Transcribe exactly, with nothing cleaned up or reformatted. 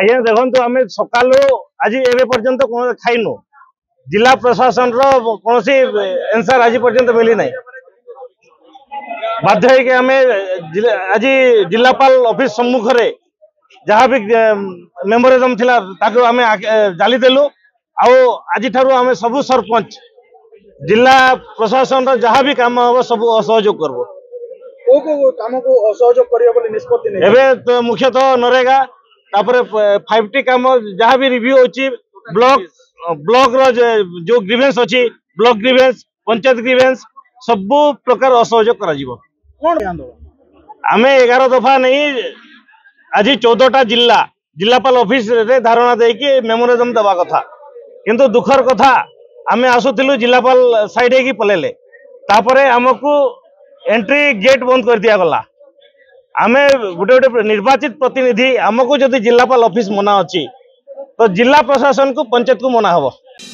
आज्ञा देखो आम सकाल आज एवं पर्यंत खाइनु जिला प्रशासन कौन सी एनसर आज पर्यंत मिली ना बाध्य आज जिलापाल ऑफिस सम्मुख रे जहाँ भी मेमोरेंडम थिला ताकि आम जाली देलु आज आम सब सरपंच जिला प्रशासन जहाँ भी काम हम सब असहयोग करबो को को काम को असहयोग करियो बोले निष्पत्ति नै एबे तो मुख्यतः नरेगा तापर फाइव टी काम जहाँ भी रिव्यू होची ब्लॉक ब्लॉक रो जो ग्रीवेंस होची ब्लॉक ग्रीवेंस पंचायत ग्रीवेंस सब प्रकार असहयोग करा जीवो कोन आमे ग्यारह दफा नहीं आज चौदहटा जिला जिलापाल ऑफिस रे धारणा दे कि मेमोरेंडम दबा कथा किंतु दुखर कथा आमे आसुतिलु जिलापाल साइड हे कि पलेले तापर हमकु एंट्री गेट बंद कर दिया गला आमे गोटे गोटे निर्वाचित प्रतिनिधि आमको जदि जिलापाल ऑफिस मना अच्छी तो जिला प्रशासन को पंचायत को मना हबो।